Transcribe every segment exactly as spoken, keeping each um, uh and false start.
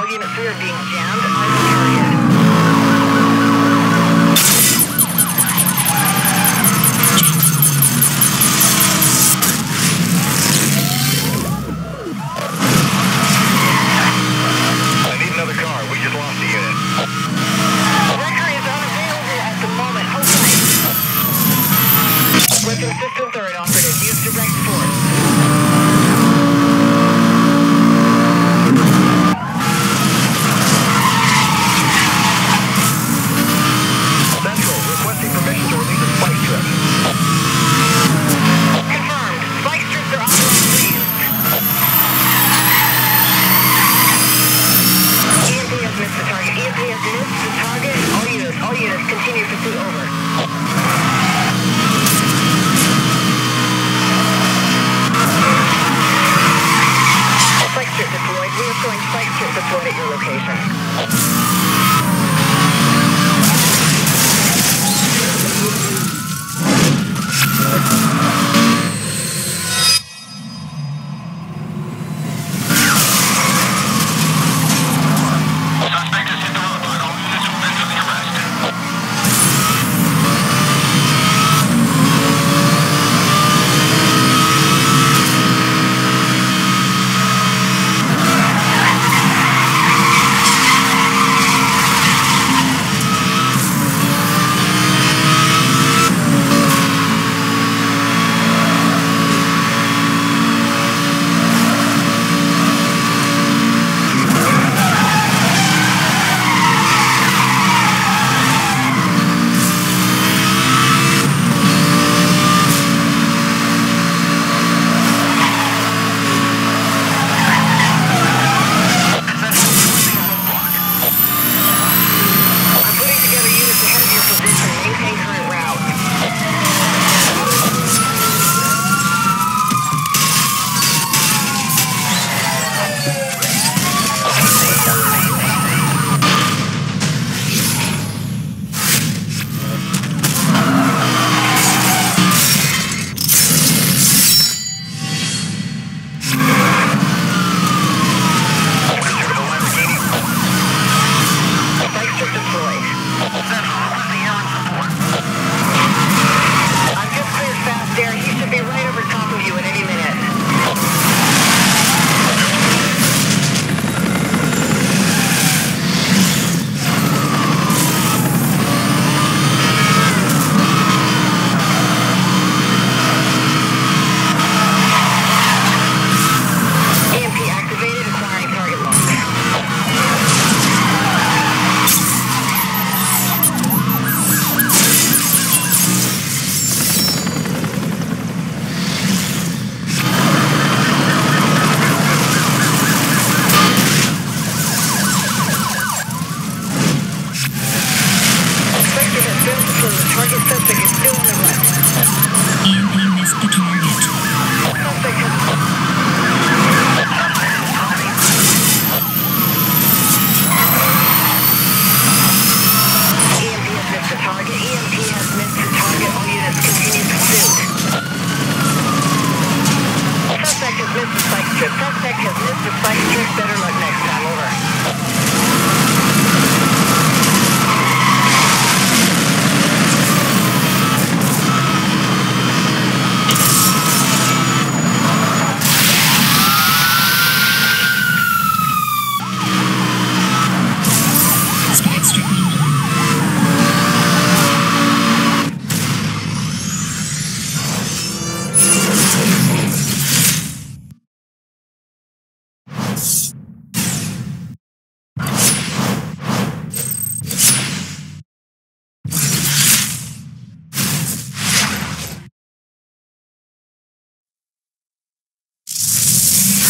All units, we are being jammed. I need another car. We just lost a unit. Wrecker is unavailable at the moment. Hold tight. Weapon system third operative. Use direct force.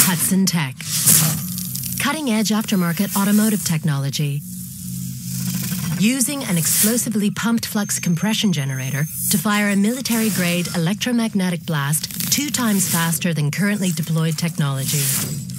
Hudson Tech. Cutting-edge aftermarket automotive technology. Using an explosively pumped flux compression generator to fire a military-grade electromagnetic blast two times faster than currently deployed technology.